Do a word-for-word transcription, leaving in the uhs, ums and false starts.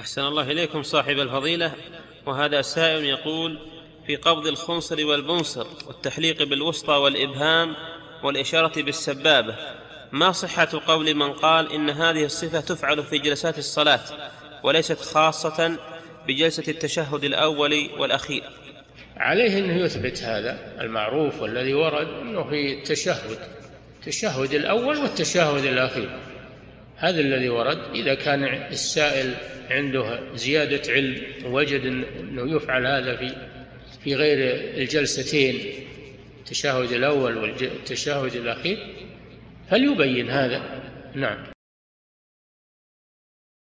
أحسن الله إليكم صاحب الفضيلة. وهذا سائل يقول: في قبض الخنصر والبنصر والتحليق بالوسطى والإبهام والإشارة بالسبابة، ما صحة قول من قال إن هذه الصفة تفعل في جلسات الصلاة وليست خاصة بجلسة التشهد الأول والأخير؟ عليه أنه يثبت هذا المعروف والذي ورد، أنه في التشهد التشهد الأول والتشهد الأخير، هذا الذي ورد. إذا كان السائل عنده زيادة علم ووجد أنه يفعل هذا في في غير الجلستين التشهد الأول والتشهد الأخير فليبين هذا. نعم.